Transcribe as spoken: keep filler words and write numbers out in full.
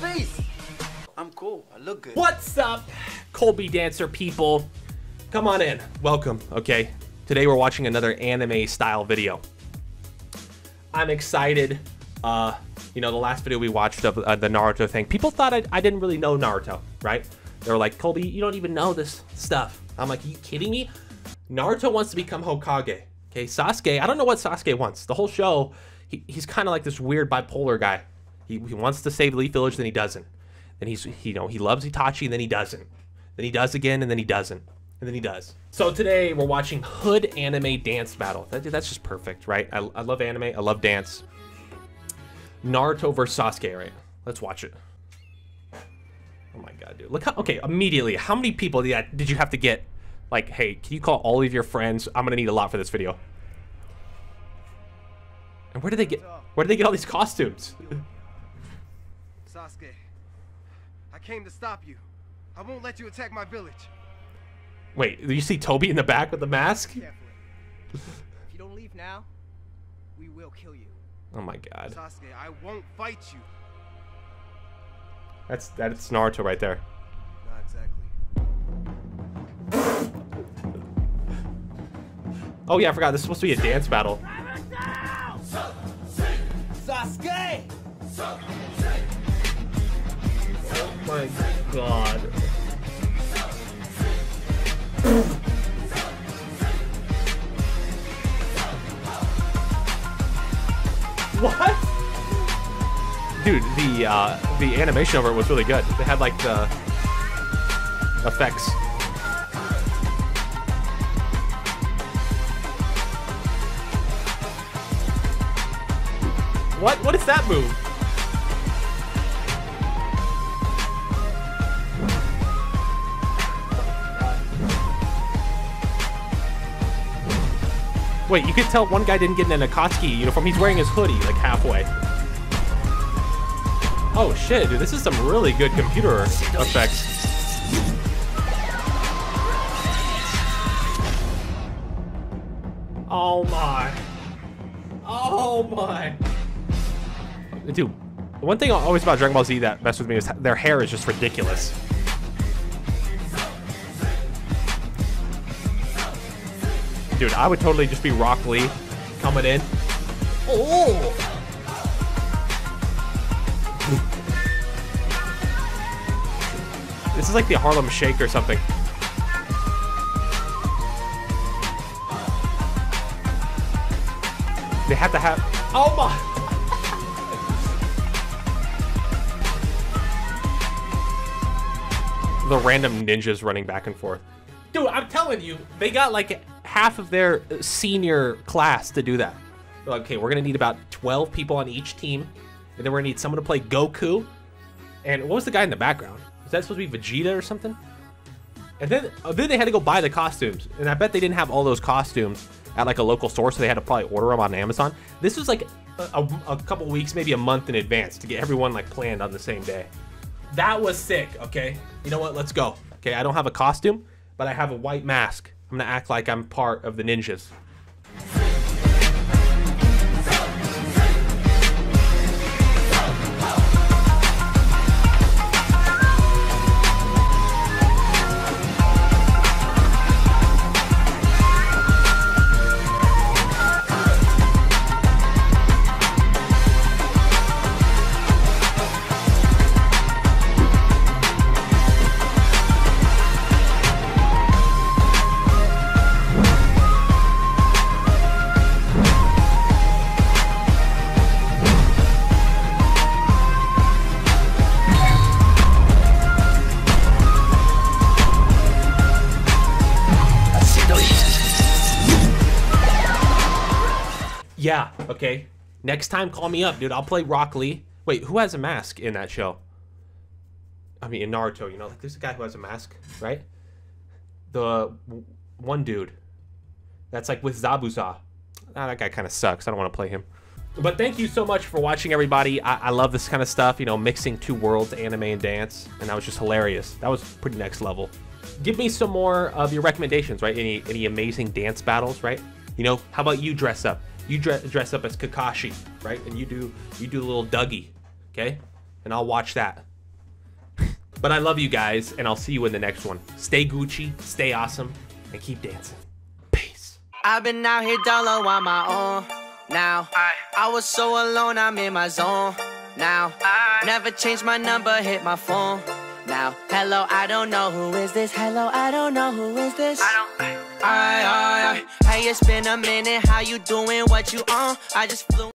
my face. I'm cool, I look good. What's up, Colby dancer people? Come on in, welcome, okay? Today we're watching another anime style video. I'm excited. Uh, you know, the last video we watched of uh, the Naruto thing, people thought I, I didn't really know Naruto, right? They were like, Colby, you don't even know this stuff. I'm like, are you kidding me? Naruto wants to become Hokage, okay? Sasuke, I don't know what Sasuke wants. The whole show, he, he's kind of like this weird bipolar guy. He, he wants to save Leaf Village, then he doesn't. Then he's, you know, he loves Itachi, and then he doesn't. Then he does again, and then he doesn't. And then he does. So today we're watching Hood Anime Dance Battle. That, that's just perfect, right? I, I love anime, I love dance. Naruto versus Sasuke, right? Let's watch it. Oh my God, dude. Look how, okay, immediately, how many people did, that, did you have to get? Like, hey, can you call all of your friends? I'm gonna need a lot for this video. And where do they get, where do they get all these costumes? Sasuke, I came to stop you. I won't let you attack my village. Wait, do you see Toby in the back with the mask? If you don't leave now, we will kill you. Oh my God. Sasuke, I won't fight you. That's that's Naruto right there. Not exactly. Oh yeah, I forgot. This is supposed to be a dance battle. Sasuke! Oh my God. What? Dude, the uh, the animation over it was really good. They had like the effects. What? What is that move? Wait, you could tell one guy didn't get an Akatsuki uniform. He's wearing his hoodie, like, halfway. Oh, shit, dude. This is some really good computer effects. Oh, my. Oh, my. Dude, one thing always about Dragon Ball Z that messed with me is their hair is just ridiculous. Dude, I would totally just be Rock Lee coming in. Oh! This is like the Harlem Shake or something. They have to have... Oh my! The random ninjas running back and forth. Dude, I'm telling you, they got like... half of their senior class to do that. Okay, we're gonna need about twelve people on each team, and then we're gonna need someone to play Goku. And what was the guy in the background? Is that supposed to be Vegeta or something? And then, uh, then they had to go buy the costumes, and I bet they didn't have all those costumes at like a local store, so they had to probably order them on Amazon. This was like a, a, a couple weeks, maybe a month in advance to get everyone like planned on the same day. That was sick. Okay, you know what? Let's go. Okay, I don't have a costume, but I have a white mask. I'm gonna act like I'm part of the ninjas. Yeah, okay. Next time, call me up, dude. I'll play Rock Lee. Wait, who has a mask in that show? I mean, in Naruto, you know, like, there's a guy who has a mask, right? The one dude that's, like, with Zabuza. Ah, that guy kind of sucks. I don't want to play him. But thank you so much for watching, everybody. I, I love this kind of stuff, you know, mixing two worlds, anime and dance, and that was just hilarious. That was pretty next level. Give me some more of your recommendations, right? Any, any amazing dance battles, right? You know, how about you dress up? You dress up as Kakashi, right? And you do you do a little Dougie, okay? And and I'll watch that. But I love you guys, and I'll see you in the next one. Stay Gucci, stay awesome, and keep dancing. Peace. I've been out here down low on my own now. I, I was so alone, I'm in my zone now. I never changed my number, hit my phone now. Hello, I don't know who is this. Hello, I don't know who is this. I don't I, I, I, I, hey, it's been a minute. How you doing? What you on? I just flew.